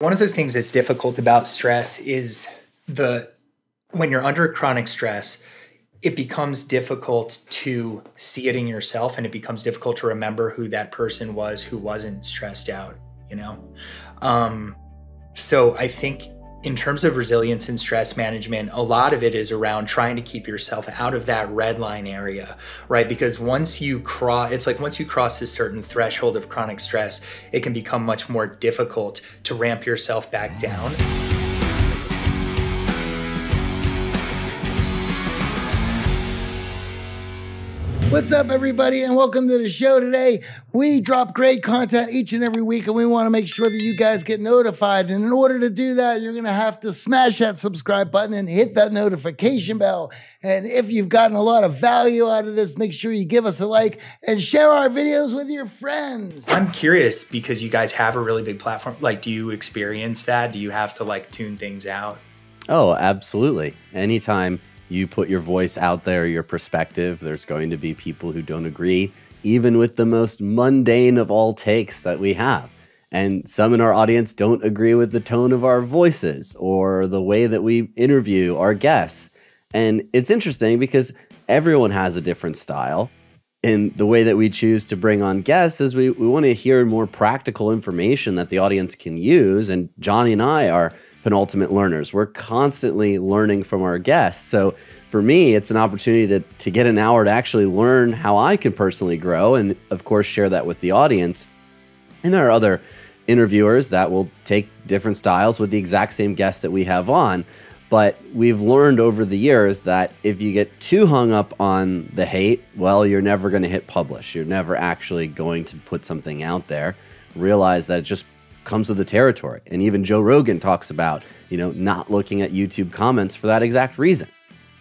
One of the things that's difficult about stress is when you're under chronic stress, it becomes difficult to see it in yourself, and it becomes difficult to remember who that person was who wasn't stressed out, you know? So I think in terms of resilience and stress management, a lot of it is around trying to keep yourself out of that red line area, right? Because once you cross a certain threshold of chronic stress, it can become much more difficult to ramp yourself back down. What's up, everybody, and welcome to the show today. We drop great content each and every week, and we want to make sure that you guys get notified. And in order to do that, you're going to have to smash that subscribe button and hit that notification bell. And if you've gotten a lot of value out of this, make sure you give us a like and share our videos with your friends. I'm curious because you guys have a really big platform. Like, do you experience that? Do you have to, like, tune things out? Oh, absolutely. Anytime you put your voice out there, your perspective, there's going to be people who don't agree, even with the most mundane of all takes that we have. And some in our audience don't agree with the tone of our voices or the way that we interview our guests. And it's interesting because everyone has a different style. And the way that we choose to bring on guests is we want to hear more practical information that the audience can use. And Johnny and I are penultimate learners. We're constantly learning from our guests. So for me, it's an opportunity to get an hour to actually learn how I can personally grow and, of course, share that with the audience. And there are other interviewers that will take different styles with the exact same guests that we have on. But we've learned over the years that if you get too hung up on the hate, well, you're never going to hit publish. You're never actually going to put something out there. Realize that it just comes with the territory. And even Joe Rogan talks about, you know, not looking at YouTube comments for that exact reason.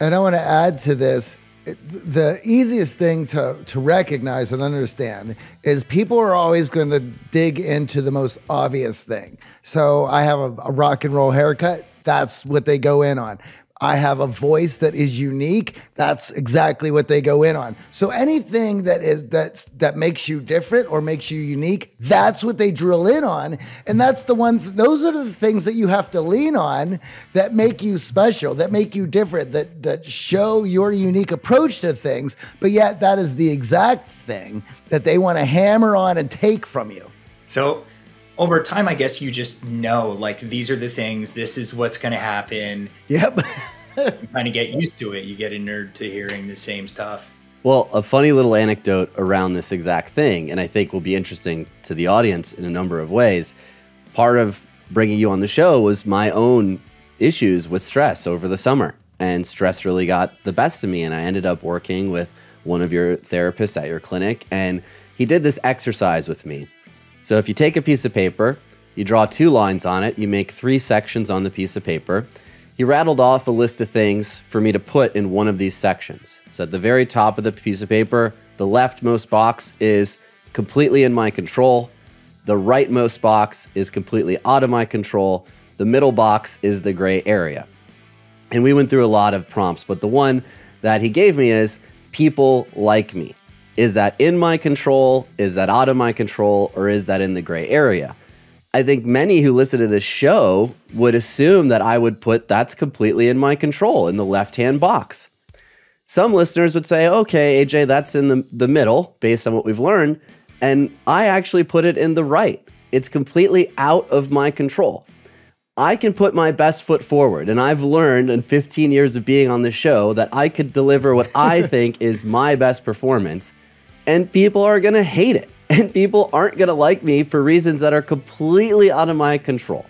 And I want to add to this, the easiest thing to recognize and understand is people are always going to dig into the most obvious thing. So I have a rock and roll haircut. That's what they go in on. I have a voice that is unique. That's exactly what they go in on. So anything that makes you different or makes you unique, that's what they drill in on. And that's the one, those are the things that you have to lean on that make you special, that make you different, that show your unique approach to things. But yet that is the exact thing that they want to hammer on and take from you. So over time, I guess you just know, like, these are the things, this is what's going to happen. Yep. You kind of get used to it. You get inured to hearing the same stuff. Well, a funny little anecdote around this exact thing, and I think will be interesting to the audience in a number of ways. Part of bringing you on the show was my own issues with stress over the summer. And stress really got the best of me. And I ended up working with one of your therapists at your clinic. And he did this exercise with me. So if you take a piece of paper, you draw two lines on it, you make three sections on the piece of paper. He rattled off a list of things for me to put in one of these sections. So at the very top of the piece of paper, the leftmost box is completely in my control. The rightmost box is completely out of my control. The middle box is the gray area. And we went through a lot of prompts, but the one that he gave me is people like me. Is that in my control? Is that out of my control? Or is that in the gray area? I think many who listen to this show would assume that I would put that's completely in my control in the left-hand box. Some listeners would say, okay, AJ, that's in the middle based on what we've learned. And I actually put it in the right. It's completely out of my control. I can put my best foot forward, and I've learned in 15 years of being on the show that I could deliver what I think is my best performance. And people are going to hate it. And people aren't going to like me for reasons that are completely out of my control.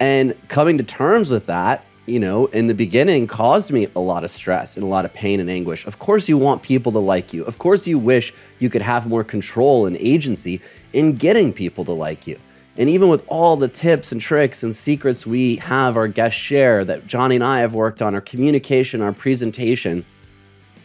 And coming to terms with that, you know, in the beginning caused me a lot of stress and a lot of pain and anguish. Of course you want people to like you. Of course you wish you could have more control and agency in getting people to like you. And even with all the tips and tricks and secrets we have our guests share that Johnny and I have worked on, our communication, our presentation,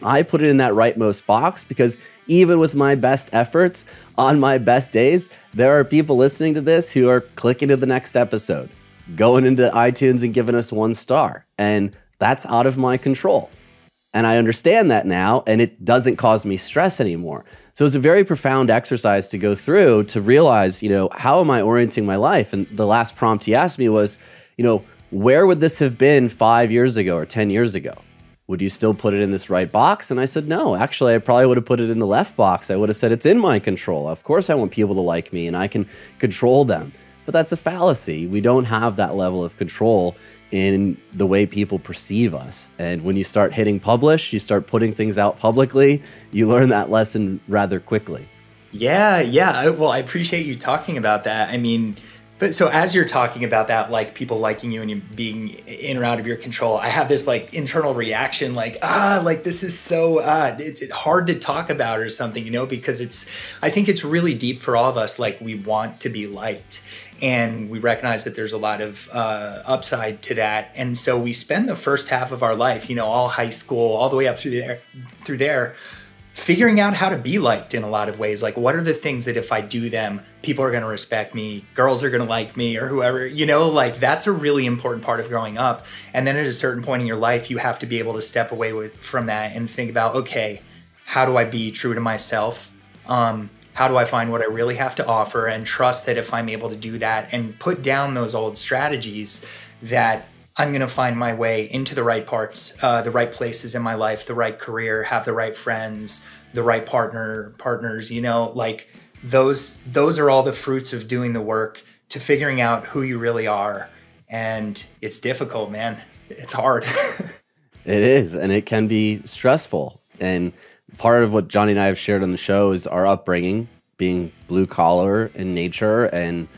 I put it in that rightmost box because even with my best efforts on my best days, there are people listening to this who are clicking to the next episode, going into iTunes and giving us 1 star. And that's out of my control. And I understand that now, and it doesn't cause me stress anymore. So it's a very profound exercise to go through to realize, you know, how am I orienting my life? And the last prompt he asked me was, you know, where would this have been 5 years ago or 10 years ago? Would you still put it in this right box? And I said, no, actually, I probably would have put it in the left box. I would have said it's in my control. Of course, I want people to like me and I can control them. But that's a fallacy. We don't have that level of control in the way people perceive us. And when you start hitting publish, you start putting things out publicly, you learn that lesson rather quickly. Yeah. Well, I appreciate you talking about that. I mean, but so as you're talking about that, like people liking you and you being in or out of your control, I have this like internal reaction, like, like this is so, it's hard to talk about or something, you know, because it's, I think it's really deep for all of us. Like we want to be liked and we recognize that there's a lot of upside to that. And so we spend the first half of our life, you know, all high school, all the way up through there, figuring out how to be liked in a lot of ways. Like, what are the things that if I do them, people are going to respect me, girls are going to like me or whoever, you know, like that's a really important part of growing up. And then at a certain point in your life, you have to be able to step away from that and think about, okay, how do I be true to myself? How do I find what I really have to offer and trust that if I'm able to do that and put down those old strategies that I'm going to find my way into the right parts, the right places in my life, the right career, have the right friends, the right partners, you know, like those are all the fruits of doing the work to figuring out who you really are. And it's difficult, man. It's hard. It is. And it can be stressful. And part of what Johnny and I have shared on the show is our upbringing, being blue collar in nature, and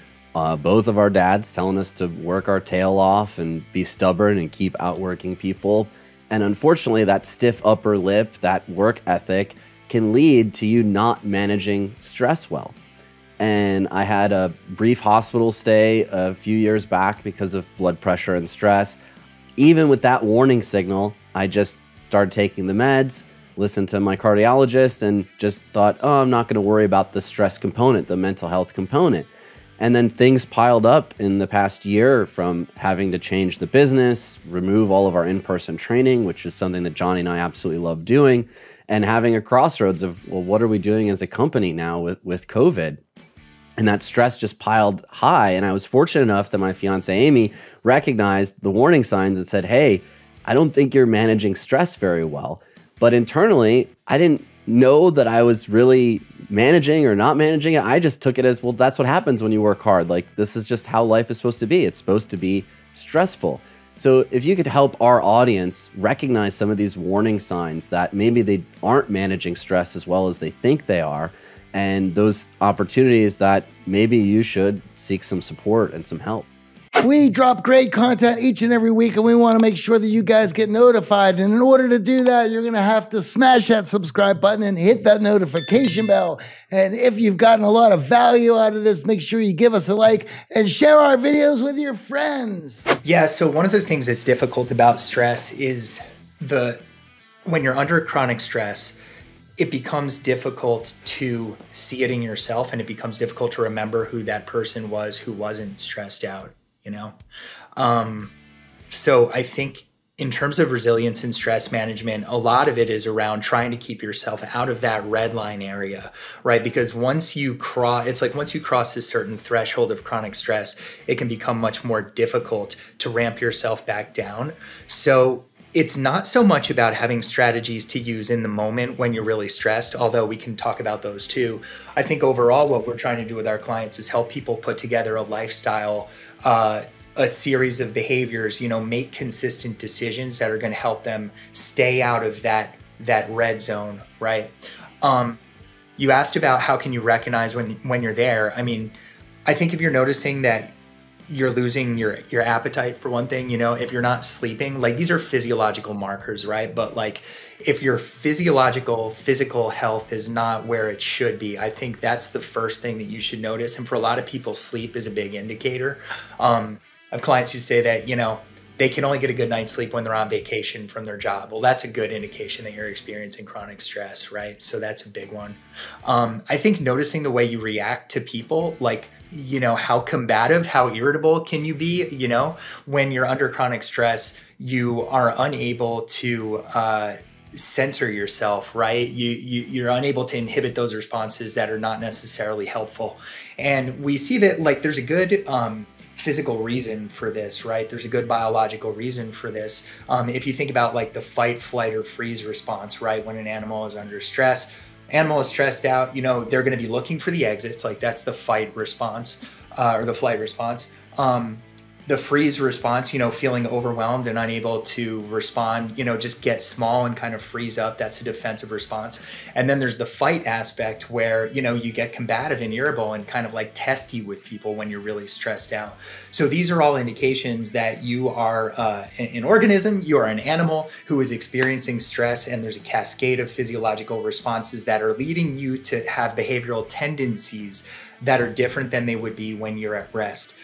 both of our dads telling us to work our tail off and be stubborn and keep outworking people. And unfortunately, that stiff upper lip, that work ethic can lead to you not managing stress well. And I had a brief hospital stay a few years back because of blood pressure and stress. Even with that warning signal, I just started taking the meds, listened to my cardiologist, and just thought, oh, I'm not going to worry about the stress component, the mental health component. And then things piled up in the past year from having to change the business, remove all of our in-person training, which is something that Johnny and I absolutely love doing, and having a crossroads of, well, what are we doing as a company now with COVID? And that stress just piled high. And I was fortunate enough that my fiance, Amy, recognized the warning signs and said, hey, I don't think you're managing stress very well. But internally, I didn't know that I was really managing or not managing it. I just took it as, well, that's what happens when you work hard. Like, this is just how life is supposed to be. It's supposed to be stressful. So if you could help our audience recognize some of these warning signs that maybe they aren't managing stress as well as they think they are, and those opportunities that maybe you should seek some support and some help. We drop great content each and every week, and we want to make sure that you guys get notified. And in order to do that, you're going to have to smash that subscribe button and hit that notification bell. And if you've gotten a lot of value out of this, make sure you give us a like and share our videos with your friends. Yeah, so one of the things that's difficult about stress is when you're under chronic stress, it becomes difficult to see it in yourself, and it becomes difficult to remember who that person was who wasn't stressed out. You know, so I think in terms of resilience and stress management, a lot of it is around trying to keep yourself out of that red line area, right? Because once you cross a certain threshold of chronic stress, it can become much more difficult to ramp yourself back down. So it's not so much about having strategies to use in the moment when you're really stressed, although we can talk about those too. I think overall what we're trying to do with our clients is help people put together a lifestyle, a series of behaviors, you know, make consistent decisions that are going to help them stay out of that red zone, right? You asked about how can you recognize when you're there. I mean, I think if you're noticing that you're losing your appetite, for one thing, you know, if you're not sleeping, like these are physiological markers, right? But like if your physical health is not where it should be, I think that's the first thing that you should notice. And for a lot of people, sleep is a big indicator. I have clients who say that, you know, they can only get a good night's sleep when they're on vacation from their job. Well, that's a good indication that you're experiencing chronic stress, right? So that's a big one. I think noticing the way you react to people, like, you know, how combative, how irritable can you be? You know, when you're under chronic stress, you are unable to censor yourself, right? You're unable to inhibit those responses that are not necessarily helpful. And we see that, like, there's a good physical reason for this, right? There's a good biological reason for this. If you think about, like, the fight, flight, or freeze response, right? When an animal is under stress, animal is stressed out, you know, they're going to be looking for the exits. Like, that's the fight response or the flight response. The freeze response, you know, feeling overwhelmed and unable to respond, you know, just get small and kind of freeze up. That's a defensive response. And then there's the fight aspect where, you know, you get combative and irritable and kind of like testy with people when you're really stressed out. So these are all indications that you are an organism, you are an animal who is experiencing stress, and there's a cascade of physiological responses that are leading you to have behavioral tendencies that are different than they would be when you're at rest.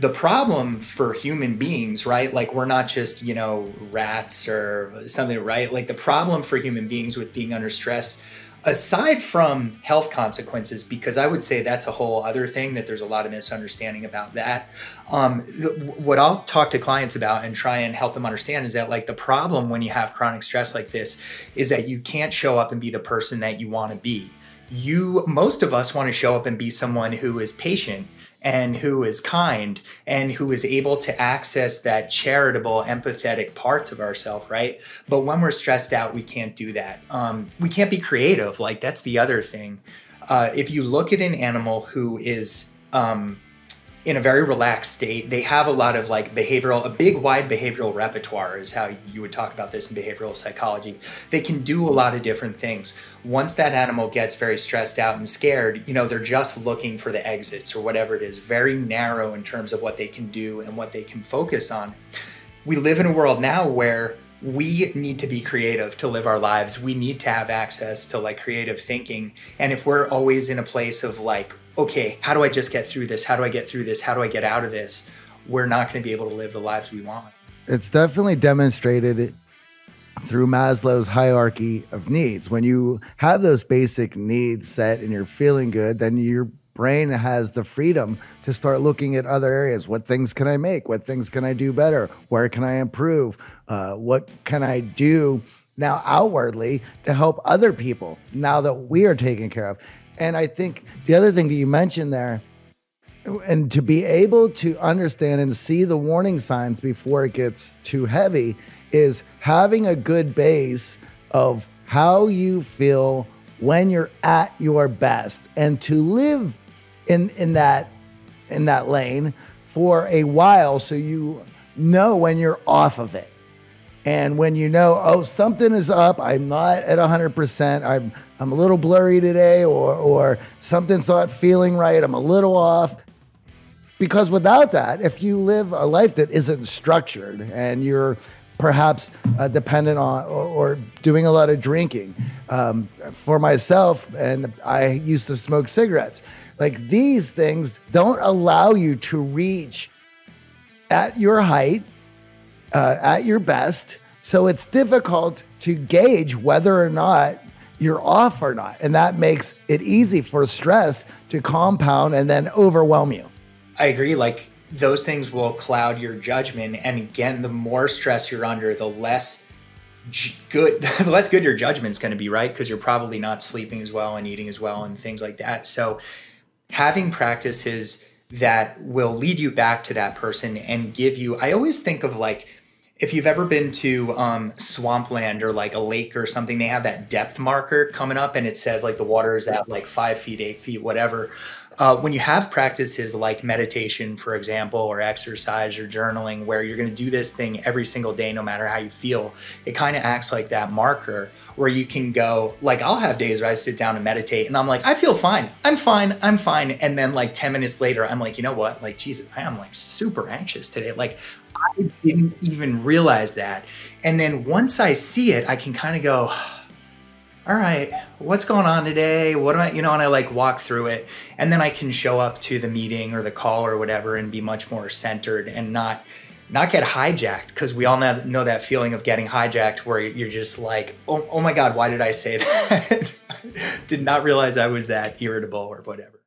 The problem for human beings, right? Like, we're not just, you know, rats or something, right? Like, the problem for human beings with being under stress, aside from health consequences, because I would say that's a whole other thing that there's a lot of misunderstanding about that. What I'll talk to clients about and try and help them understand is that, like, the problem when you have chronic stress like this is that you can't show up and be the person that you want to be. Most of us want to show up and be someone who is patient and who is kind and who is able to access that charitable, empathetic parts of ourselves, right? But when we're stressed out, we can't do that. We can't be creative. Like, that's the other thing. If you look at an animal who is in a very relaxed state, they have a lot of, like, behavioral, a big wide behavioral repertoire is how you would talk about this in behavioral psychology. They can do a lot of different things. Once that animal gets very stressed out and scared, you know, they're just looking for the exits or whatever it is, very narrow in terms of what they can do and what they can focus on. We live in a world now where we need to be creative to live our lives. We need to have access to, like, creative thinking. And if we're always in a place of, like, okay, how do I just get through this? How do I get through this? How do I get out of this? We're not going to be able to live the lives we want. It's definitely demonstrated through Maslow's hierarchy of needs. When you have those basic needs set and you're feeling good, then your brain has the freedom to start looking at other areas. What things can I make? What things can I do better? Where can I improve? What can I do now outwardly to help other people now that we are taken care of? And I think the other thing that you mentioned there, and to be able to understand and see the warning signs before it gets too heavy, is having a good base of how you feel when you're at your best, and to live in that lane for a while so you know when you're off of it. And when you know, oh, something is up, I'm not at 100%, I'm a little blurry today, or something's not feeling right, I'm a little off. Because without that, if you live a life that isn't structured and you're perhaps dependent on or doing a lot of drinking, for myself, and I used to smoke cigarettes, like, these things don't allow you to reach at your height, at your best. So it's difficult to gauge whether or not you're off or not. And that makes it easy for stress to compound and then overwhelm you. I agree. Like, those things will cloud your judgment. And again, the more stress you're under, the less good, the less good your judgment's going to be, right? Because you're probably not sleeping as well and eating as well and things like that. So having practices that will lead you back to that person and give you, I always think of, like, if you've ever been to swampland or like a lake or something, they have that depth marker coming up and it says like the water is at like 5 feet, 8 feet, whatever. When you have practices like meditation, for example, or exercise or journaling, where you're going to do this thing every single day, no matter how you feel, it kind of acts like that marker where you can go, like, I'll have days where I sit down and meditate and I'm like, I feel fine. I'm fine. I'm fine. And then like 10 minutes later, I'm like, you know what? Like, Jesus, I am like super anxious today. Like, I didn't even realize that. And then once I see it, I can kind of go, all right, what's going on today? What am I, you know, and I like walk through it, and then I can show up to the meeting or the call or whatever and be much more centered and not get hijacked, because we all know that feeling of getting hijacked where you're just like, oh my God, why did I say that? Did not realize I was that irritable or whatever.